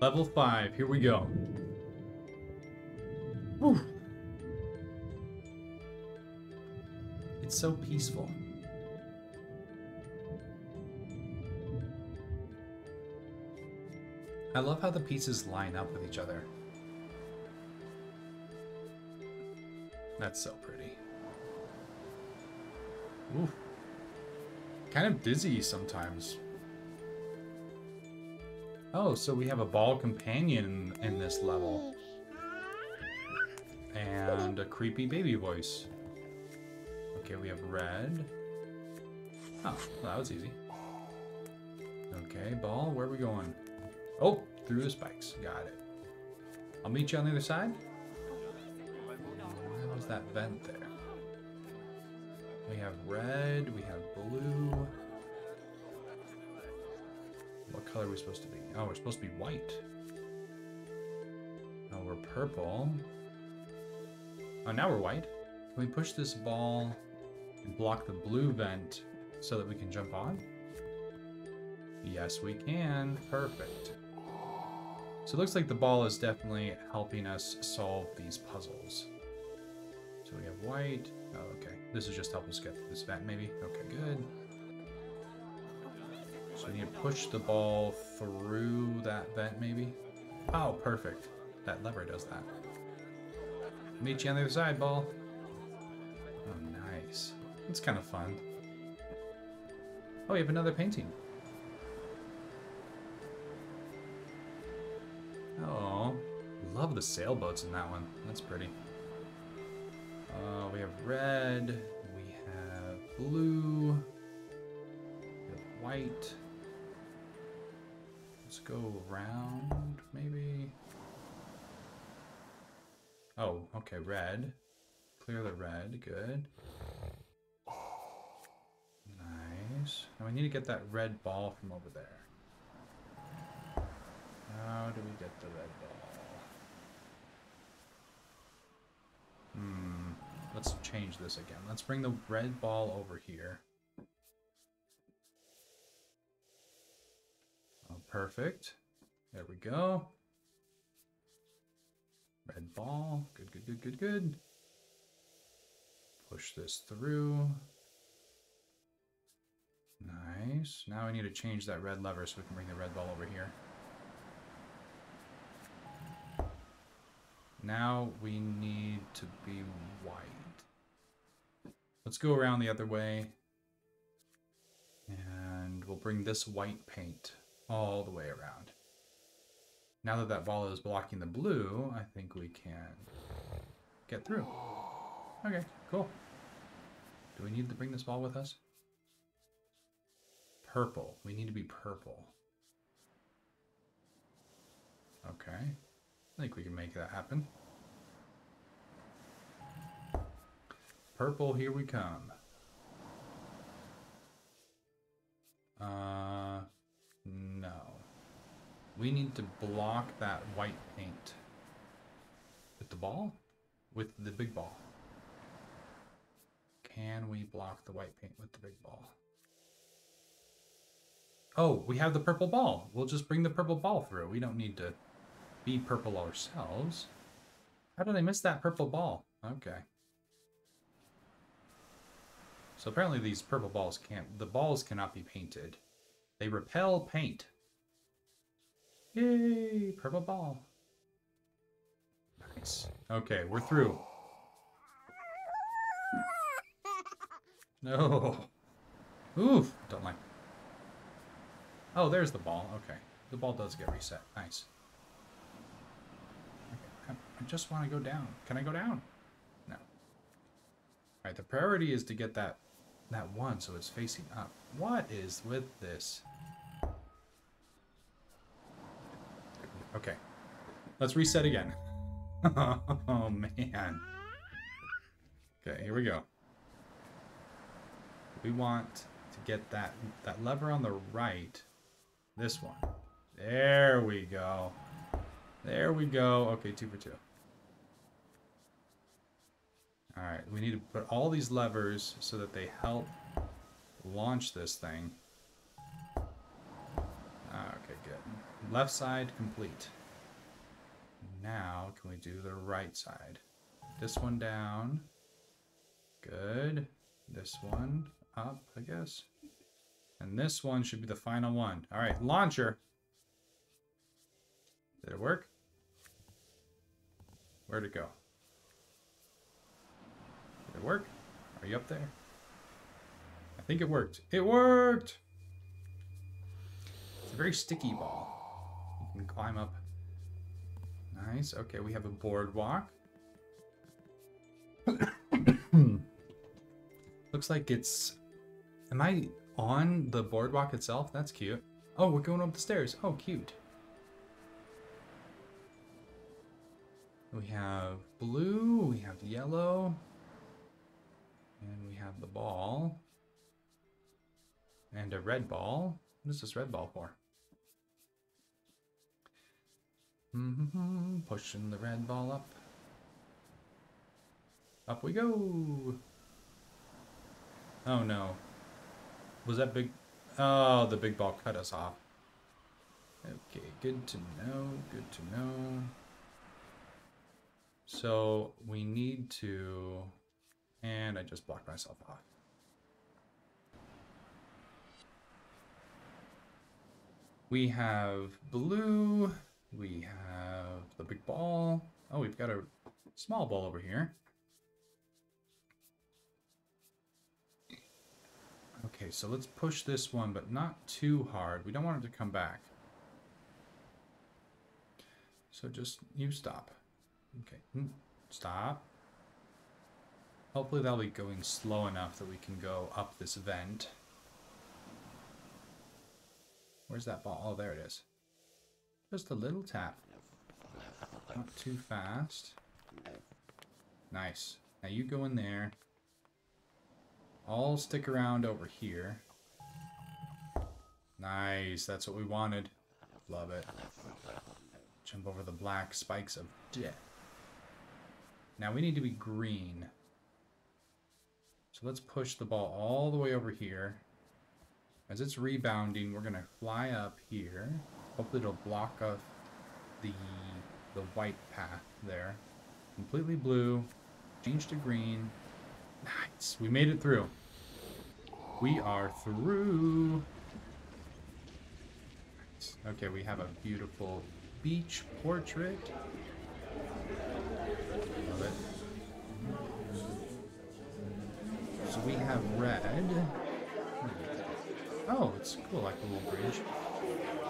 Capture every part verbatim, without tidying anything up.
Level five, here we go. Whew. It's so peaceful. I love how the pieces line up with each other. That's so pretty. Ooh. Kind of dizzy sometimes. Oh, so we have a ball companion in this level. And a creepy baby voice. Okay, we have red. Oh, well, that was easy. Okay, ball, where are we going? Oh, through the spikes. Got it. I'll meet you on the other side. What was that vent there? We have red. We have blue. What color are we supposed to be? Oh, we're supposed to be white. Oh, we're purple. Oh, now we're white. Can we push this ball and block the blue vent so that we can jump on? Yes, we can. Perfect. So it looks like the ball is definitely helping us solve these puzzles. So we have white. Oh, okay. This is just help us get through this vent, maybe. Okay, good. So we need to push the ball through that vent, maybe. Oh, perfect. That lever does that. Meet you on the other side, ball. Oh, nice. It's kind of fun. Oh, we have another painting. Oh, love the sailboats in that one. That's pretty. Uh, we have red, we have blue, we have white. Let's go around, maybe. Oh, okay, red. Clear the red, good. Nice. Now we need to get that red ball from over there. How do we get the red ball? Hmm. Let's change this again. Let's bring the red ball over here. Oh, perfect. There we go. Red ball. Good, good, good, good, good. Push this through. Nice. Now I need to change that red lever so we can bring the red ball over here. Now we need to be white. Let's go around the other way. And we'll bring this white paint all the way around. Now that that ball is blocking the blue, I think we can get through. Okay, cool. Do we need to bring this ball with us? Purple. We need to be purple. Okay. I think we can make that happen. Purple, here we come. Uh, no. We need to block that white paint. With the ball? With the big ball. Can we block the white paint with the big ball? Oh, we have the purple ball. We'll just bring the purple ball through. We don't need to be purple ourselves. How did I miss that purple ball? Okay. So apparently these purple balls can't, the balls cannot be painted. They repel paint. Yay, purple ball. Nice. Okay, we're through. No. Oof, don't like. Oh, there's the ball. Okay. The ball does get reset. Nice. I just want to go down. Can I go down? No. Alright, the priority is to get that that one so it's facing up. What is with this? Okay. Let's reset again. Oh, man. Okay, here we go. We want to get that, that lever on the right. This one. There we go. There we go. Okay, two for two. All right, we need to put all these levers so that they help launch this thing. Okay, good. Left side complete. Now can we do the right side? This one down. Good. This one up, I guess. And this one should be the final one. All right, launcher. Did it work? Where'd it go? Did it work? Are you up there? I think it worked. It worked! It's a very sticky ball. You can climb up. Nice. Okay, we have a boardwalk. Looks like it's... Am I on the boardwalk itself? That's cute. Oh, we're going up the stairs. Oh, cute. We have blue, we have yellow, and we have the ball, and a red ball. What is this red ball for? Mm-hmm, pushing the red ball up. Up we go. Oh no. Was that big? Oh, the big ball cut us off. Okay, good to know, good to know. So we need to, and I just blocked myself off. We have blue, we have the big ball. Oh, we've got a small ball over here. Okay, so let's push this one, but not too hard. We don't want it to come back. So just, you stop. Okay, stop. Hopefully that'll be going slow enough that we can go up this vent. Where's that ball? Oh, there it is. Just a little tap. Not too fast. Nice. Now you go in there. I'll stick around over here. Nice. That's what we wanted. Love it. Jump over the black spikes of death. Now we need to be green. So let's push the ball all the way over here. As it's rebounding, we're gonna fly up here. Hopefully it'll block off the, the white path there. Completely blue, change to green. Nice, we made it through. We are through. Nice. Okay, we have a beautiful beach portrait. Love it. So we have red. Oh, it's cool, like a little bridge.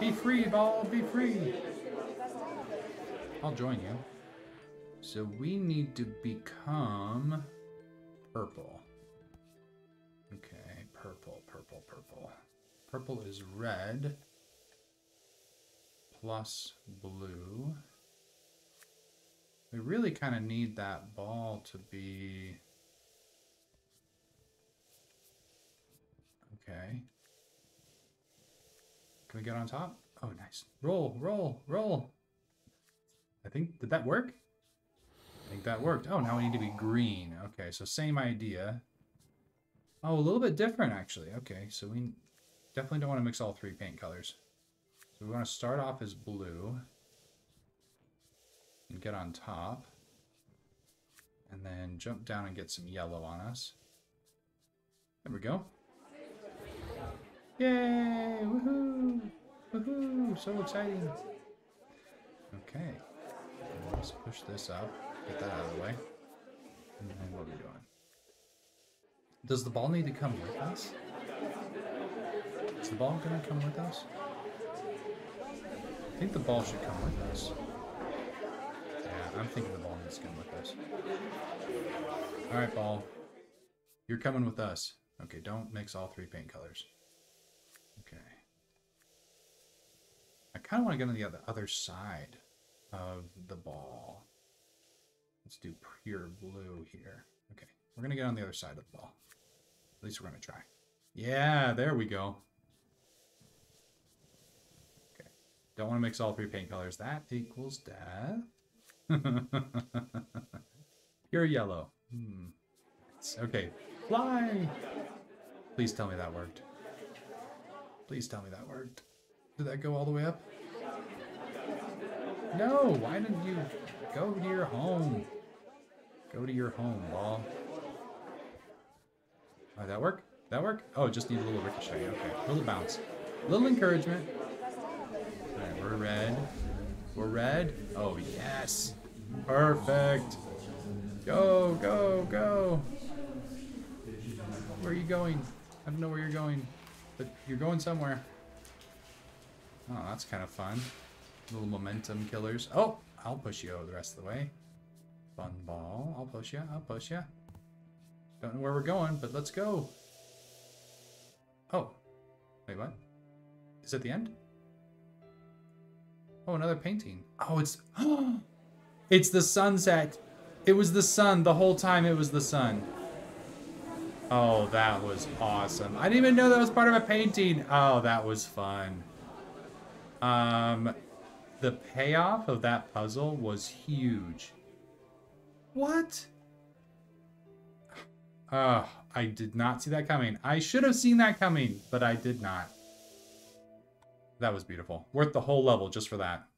Be free, ball, be free. I'll join you. So we need to become purple. Okay, purple, purple, purple. Purple is red plus blue. We really kind of need that ball to be... Okay. Can we get on top? Oh, nice. Roll, roll, roll. I think, did that work? I think that worked. Oh, now we need to be green. Okay, so same idea. Oh, a little bit different, actually. Okay, so we definitely don't want to mix all three paint colors. So we want to start off as blue and get on top. And then jump down and get some yellow on us. There we go. Yay! Woohoo! Woohoo! So exciting! Okay. Let's push this up. Get that out of the way. And then what are we doing? Does the ball need to come with us? Is the ball going to come with us? I think the ball should come with us. Yeah, I'm thinking the ball needs to come with us. Alright, ball. You're coming with us. Okay, don't mix all three paint colors. Okay. I kind of want to go to the other, other side of the ball. Let's do pure blue here. Okay, we're going to get on the other side of the ball. At least we're going to try. Yeah, there we go. Okay, don't want to mix all three paint colors. That equals death. Pure yellow. Hmm. Okay, fly! Please tell me that worked. Please tell me that worked. Did that go all the way up? No, why didn't you go to your home? Go to your home, ball. Oh, that work? That work? Oh, just need a little ricochet. Okay, a little bounce. A little encouragement. All right, we're red. We're red. Oh, yes. Perfect. Go, go, go. Where are you going? I don't know where you're going, but you're going somewhere. Oh, that's kind of fun. Little momentum killers. Oh, I'll push you the rest of the way. Fun ball. I'll push you. I'll push you. Don't know where we're going, but let's go. Oh. Wait, what? Is it the end? Oh, another painting. Oh, it's... It's the sunset. It was the sun. The whole time it was the sun. Oh, that was awesome. I didn't even know that was part of a painting. Oh, that was fun. Um, the payoff of that puzzle was huge. What? Oh, I did not see that coming. I should have seen that coming, but I did not. That was beautiful. Worth the whole level just for that.